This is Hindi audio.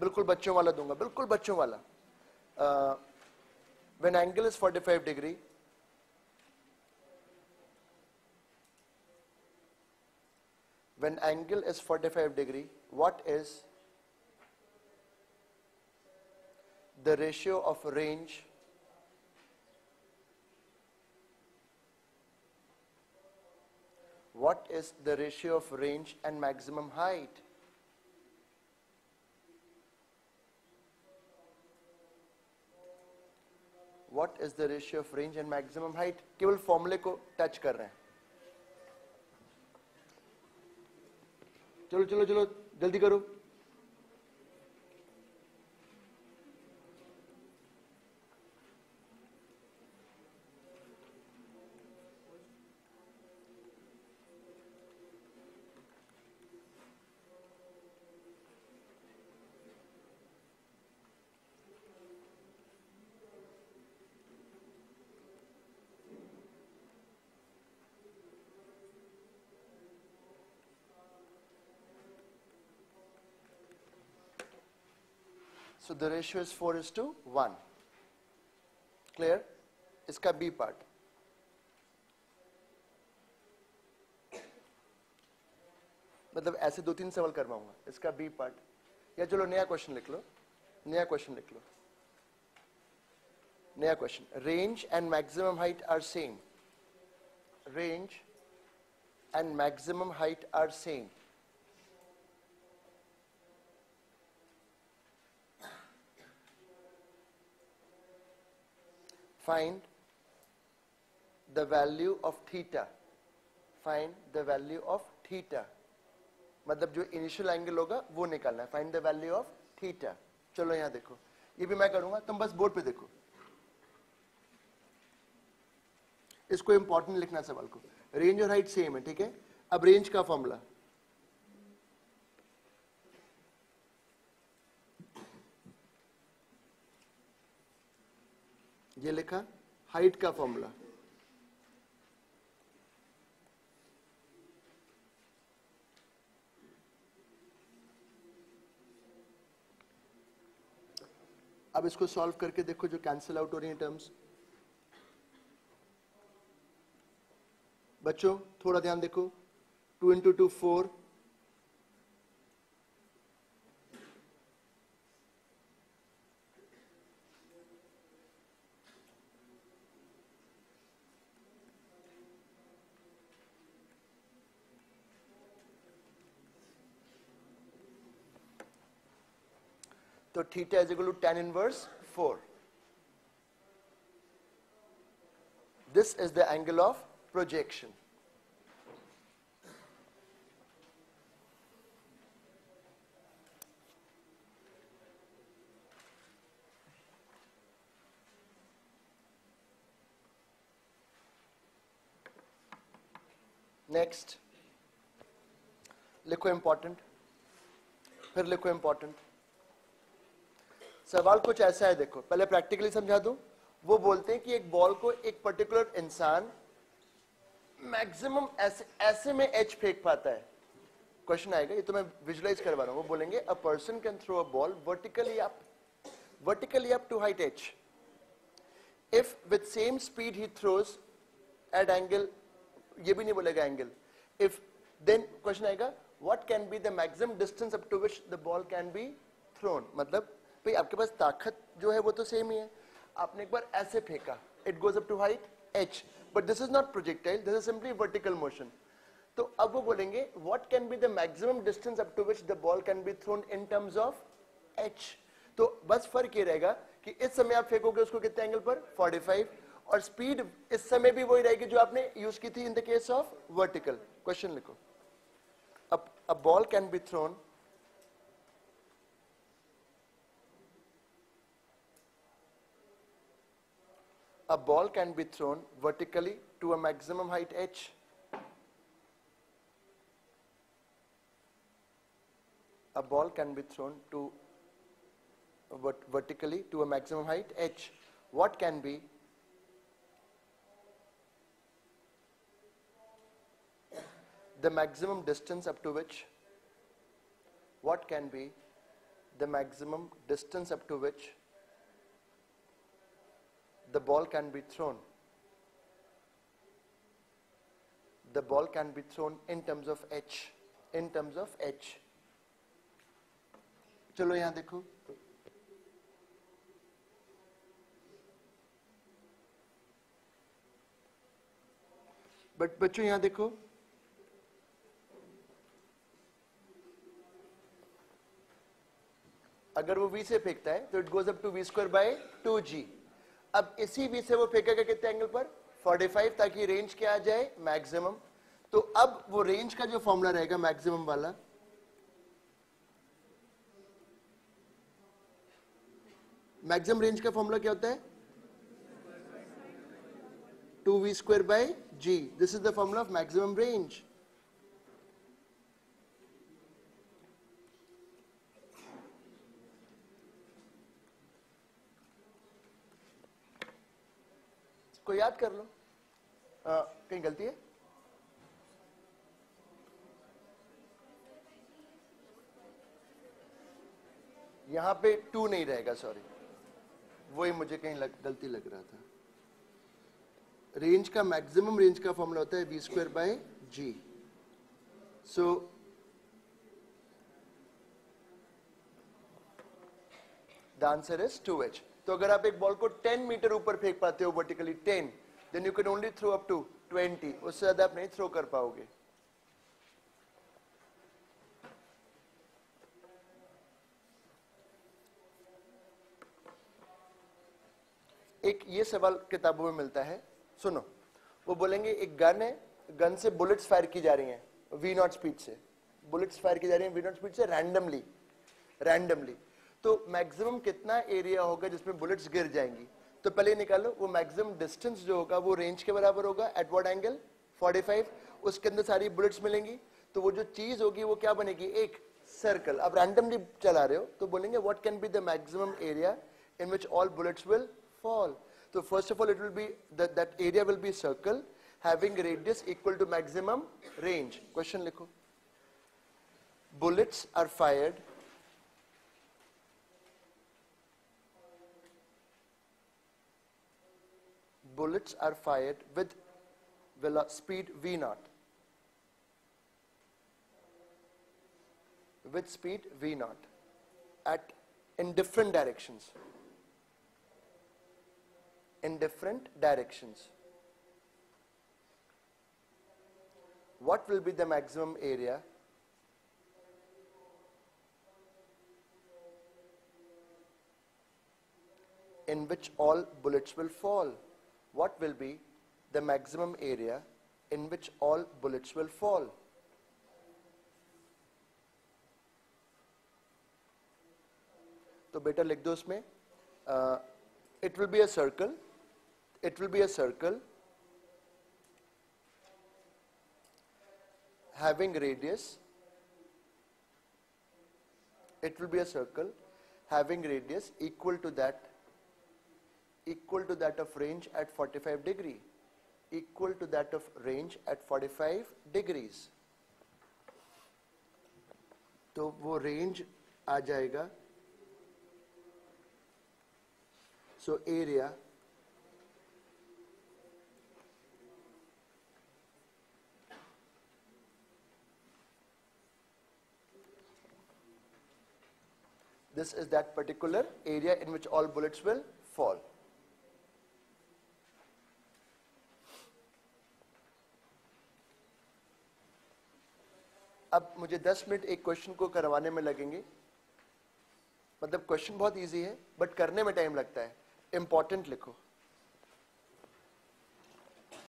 बिल्कुल बच्चों वाला दूंगा, बिल्कुल बच्चों वाला. When angle is 45 degree, when angle is 45 degree, what is the ratio of range and maximum height? What is the ratio of range and maximum height? केवल फॉर्मूले को टच कर रहे हैं. चलो चलो चलो जल्दी करो. So the ratio is 4:1. Clear? इसका B part. मतलब ऐसे 2-3 सवाल करवाऊंगा. इसका B part. या चलो नया क्वेश्चन लिख लो. नया question. Range and maximum height are same. Find the value of theta. मतलब जो initial angle होगा वो निकालना है. Find the value of theta. चलो यहाँ देखो, ये भी मैं करूँगा, तुम बस बोर्ड पे देखो. इसको important लिखना सवाल को. Range और height same है, ठीक है. अब range का formula. ये लिखा हाइट का फॉर्मूला. अब इसको सॉल्व करके देखो जो कैंसिल आउट हो रही है टर्म्स. बच्चों थोड़ा ध्यान देखो. 2 × 2 4. θ = tan−1 4. This is the angle of projection. Next, लिखो important, फिर लिखो important. सवाल कुछ ऐसा है, देखो पहले प्रैक्टिकली समझा दूं. वो बोलते हैं कि एक बॉल को एक पर्टिकुलर इंसान मैक्सिमम ऐसे में एच फेंक पाता है. क्वेश्चन आएगा, ये तो मैं विजुलाइज करवा रहा हूं. वो बोलेंगे a person can throw a ball vertically up to height h if with same speed he throws at angle. ये भी नहीं बोलेगा एंगल. इफ देन क्वेश्चन आएगा what can be the maximum distance up to which the ball can be thrown. मतलब भाई आपके पास ताकत जो है वो तो सेम ही है. आपने एक बार ऐसे फेंका, it goes up to height h, but this is not projectile, this is simply vertical motion. तो अब वो बोलेंगे what can be the maximum distance up to which the ball can be thrown in terms of h. तो बस फर्क ये रहेगा कि इस समय आप फेंकोगे उसको कितने एंगल पर, 45, और स्पीड इस समय भी वही रहेगी जो आपने यूज की थी in the case of vertical. Question लिखो. A ball can be thrown vertically to a maximum height h. A ball can be thrown to vertically to a maximum height h. What can be the maximum distance up to which? the maximum distance up to which the ball can be thrown. The ball can be thrown in terms of h, in terms of h. चलो यहाँ देखो, बट बच्चों यहाँ देखो, अगर वो v से फेंकता है तो it goes up to v² by 2g. अब इसी v से वो फेंकेगा कितने एंगल पर? 45, ताकि रेंज क्या आ जाए? मैक्सिमम. तो अब वो रेंज का जो फॉर्मूला रहेगा मैक्सिमम वाला, मैक्सिमम रेंज का फॉर्मूला क्या होता है? 2v² by g. This is the formula of maximum range. को याद कर लो, कहीं गलती है? यहां पे 2 नहीं रहेगा, सॉरी, वही मुझे कहीं गलती लग रहा था. रेंज का, मैक्सिमम रेंज का फॉर्मूला होता है v² by g. So the answer is 2h. तो अगर आप एक बॉल को 10 मीटर ऊपर फेंक पाते हो vertically 10, then you can only throw up to 20. उससे ज्यादा आप नहीं थ्रो कर पाओगे. एक ये सवाल किताबों में मिलता है, सुनो. वो बोलेंगे एक गन है, गन से बुलेट्स फायर की जा रही हैं v0 स्पीड से. बुलेट्स फायर की जा रही हैं v0 स्पीड से रैंडमली. तो मैक्सिमम कितना एरिया होगा जिसमें बुलेट्स गिर जाएंगी? तो पहले निकालो, वो मैक्सिमम डिस्टेंस जो होगा वो रेंज के बराबर होगा. At what angle? 45. उसके अंदर सारी बुलेट्स मिलेंगी, तो वो जो चीज होगी वो क्या बनेगी? एक सर्कल. अब रैंडमली चला रहे हो तो बोलेंगे what can be the maximum area in which all bullets will fall. तो first of all it will be that area will be circle having radius equal to maximum range. Question लिखो, bullets are fired with speed v0. With speed v0 in different directions. What will be the maximum area? In which all bullets will fall. What will be the maximum area in which all bullets will fall? तो बेटा लिख दो उसमें, it will be a circle. It will be a circle having radius. It will be a circle having radius equal to that of range at 45 degrees, equal to that of range at 45 degrees. तो वो रेंज आ जाएगा. So area this is that particular area in which all bullets will fall. अब मुझे 10 मिनट एक क्वेश्चन को करवाने में लगेंगे. मतलब क्वेश्चन बहुत इजी है बट करने में टाइम लगता है. इंपॉर्टेंट लिखो.